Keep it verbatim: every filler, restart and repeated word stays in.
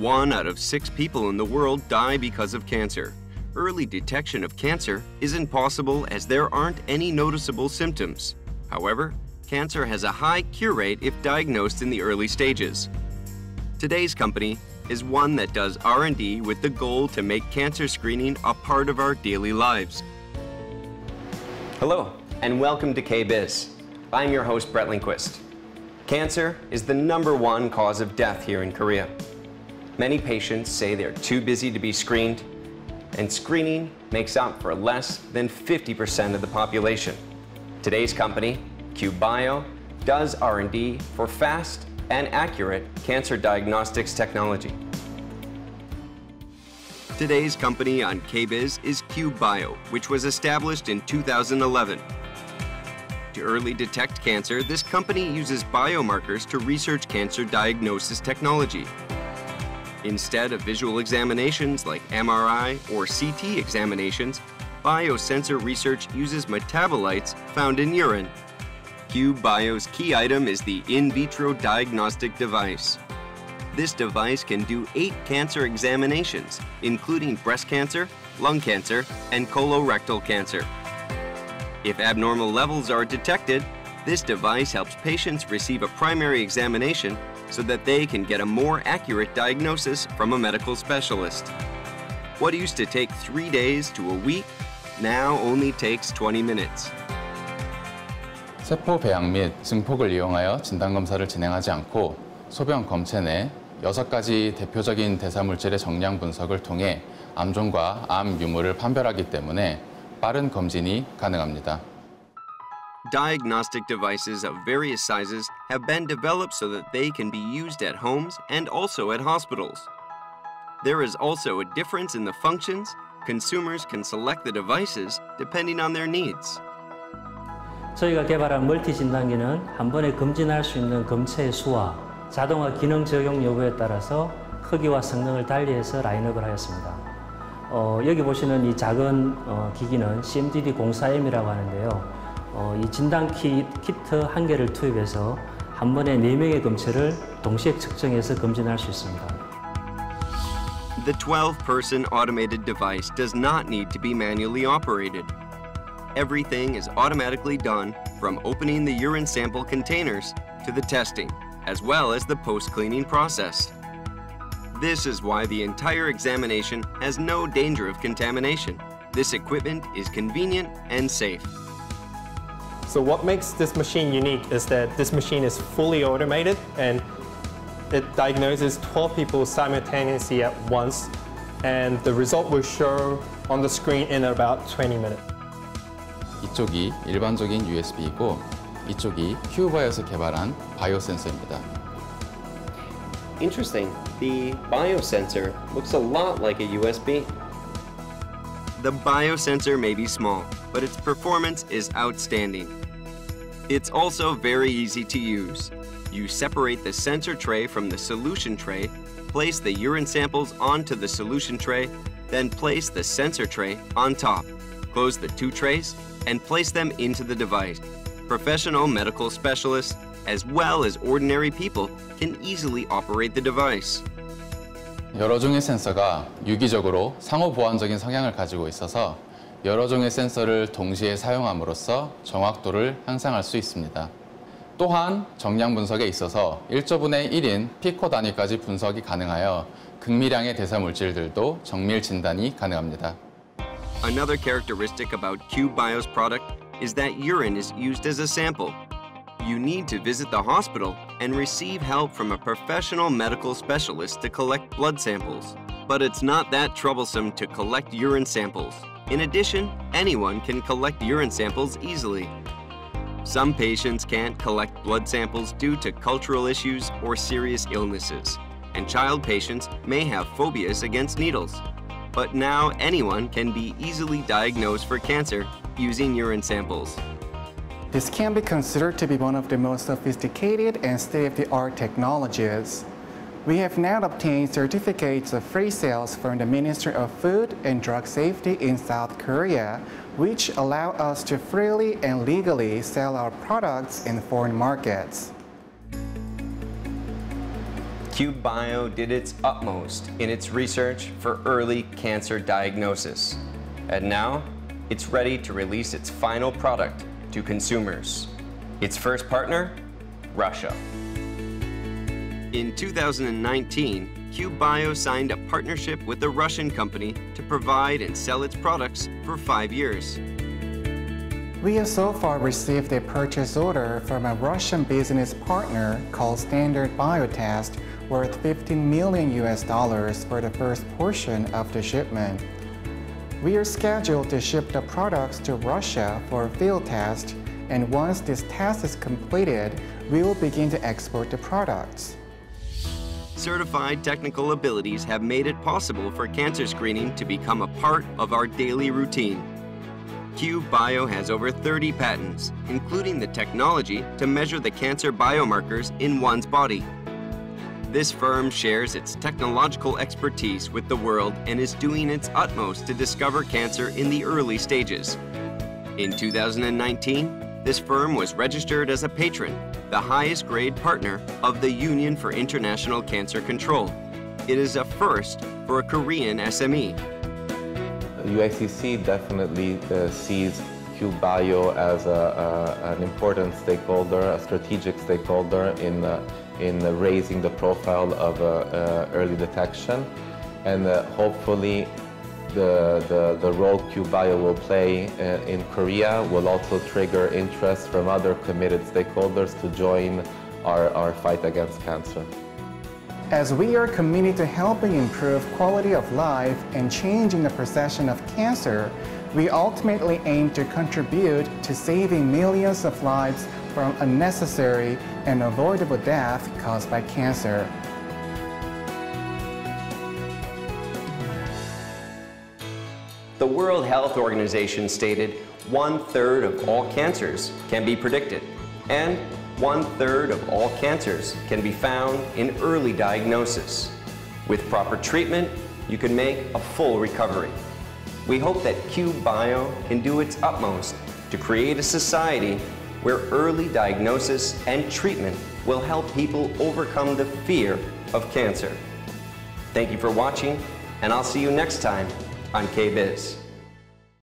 One out of six people in the world die because of cancer. Early detection of cancer isn't possible as there aren't any noticeable symptoms. However, cancer has a high cure rate if diagnosed in the early stages. Today's company is one that does R and D with the goal to make cancer screening a part of our daily lives. Hello, and welcome to K Biz. I'm your host, Brett Lindquist. Cancer is the number one cause of death here in Korea. Many patients say they're too busy to be screened, and screening makes up for less than fifty percent of the population. Today's company, CubeBio, does R and D for fast and accurate cancer diagnostics technology. Today's company on K Biz is CubeBio, which was established in two thousand eleven. To early detect cancer, this company uses biomarkers to research cancer diagnosis technology. Instead of visual examinations like M R I or C T examinations, biosensor research uses metabolites found in urine. CubeBio's key item is the in vitro diagnostic device. This device can do eight cancer examinations, including breast cancer, lung cancer, and colorectal cancer. If abnormal levels are detected, this device helps patients receive a primary examination so that they can get a more accurate diagnosis from a medical specialist. What used to take three days to a week now only takes twenty minutes. 세포 배양 및 증폭을 이용하여 진단 검사를 진행하지 않고 소변 검체 내 여섯 가지 대표적인 대사 물질의 정량 분석을 통해 암종과 암 유무를 판별하기 때문에 빠른 검진이 가능합니다. Diagnostic devices of various sizes have been developed so that they can be used at homes and also at hospitals. There is also a difference in the functions. Consumers can select the devices depending on their needs. 저희가 개발한 멀티 진단기는 한 번에 검진할 수 있는 검체의 수와 자동화 기능 적용 여부에 따라서 크기와 성능을 달리해서 라인업을 하였습니다. 어, 여기 보시는 이 작은 어, 기기는 C M D zero three M이라고 하는데요. 어, 이 진단 키, 키트 한 개를 투입해서 한 번에 네 명의 검체를 동시에 측정해서 검진할 수 있습니다. The twelve person automated device does not need to be manually operated. Everything is automatically done from opening the urine sample containers to the testing, as well as the post-cleaning process. This is why the entire examination has no danger of contamination. This equipment is convenient and safe. So what makes this machine unique is that this machine is fully automated and it diagnoses twelve people simultaneously at once, and the result will show on the screen in about twenty minutes. 이쪽이 일반적인 U S B이고 이쪽이 큐바이오에서 개발한 바이오센서입니다. Interesting. The biosensor looks a lot like a U S B. The biosensor may be small, but its performance is outstanding. It's also very easy to use. You separate the sensor tray from the solution tray, place the urine samples onto the solution tray, then place the sensor tray on top. Close the two trays and place them into the device. Professional medical specialists, as well as ordinary people, can easily operate the device. 여러 종의 센서가 유기적으로 상호 보완적인 성향을 가지고 있어서 여러 종의 센서를 동시에 사용함으로써 정확도를 향상할 수 있습니다. 또한 정량 분석에 있어서 일조분의 일인 피코 단위까지 분석이 가능하여 극미량의 대사 물질들도 정밀 진단이 가능합니다. Another characteristic about CubeBio's product is that urine is used as a sample. You need to visit the hospital and receive help from a professional medical specialist to collect blood samples. But it's not that troublesome to collect urine samples. In addition, anyone can collect urine samples easily. Some patients can't collect blood samples due to cultural issues or serious illnesses, and child patients may have phobias against needles. But now anyone can be easily diagnosed for cancer using urine samples. This can be considered to be one of the most sophisticated and state-of-the-art technologies. We have now obtained certificates of free sales from the Ministry of Food and Drug Safety in South Korea, which allow us to freely and legally sell our products in foreign markets. CubeBio did its utmost in its research for early cancer diagnosis, and now it's ready to release its final product to consumers. Its first partner, Russia. In two thousand nineteen, CubeBio signed a partnership with a Russian company to provide and sell its products for five years. We have so far received a purchase order from a Russian business partner called Standard Biotest worth fifteen million U S dollars for the first portion of the shipment. We are scheduled to ship the products to Russia for a field test, and once this test is completed, we will begin to export the products. Certified technical abilities have made it possible for cancer screening to become a part of our daily routine. CubeBio has over thirty patents, including the technology to measure the cancer biomarkers in one's body. This firm shares its technological expertise with the world and is doing its utmost to discover cancer in the early stages. In two thousand nineteen, this firm was registered as a patron, the highest grade partner of the Union for International Cancer Control. It is a first for a Korean S M E. U I C C definitely uh, sees CubeBio as a, a, an important stakeholder, a strategic stakeholder in, uh, in raising the profile of uh, uh, early detection, and uh, hopefully The, the, the role CubeBio will play uh, in Korea will also trigger interest from other committed stakeholders to join our, our fight against cancer. As we are committed to helping improve quality of life and changing the perception of cancer, we ultimately aim to contribute to saving millions of lives from unnecessary and avoidable death caused by cancer. The World Health Organization stated one-third of all cancers can be predicted, and one-third of all cancers can be found in early diagnosis. With proper treatment, you can make a full recovery. We hope that CubeBio can do its utmost to create a society where early diagnosis and treatment will help people overcome the fear of cancer. Thank you for watching, and I'll see you next time on K Biz.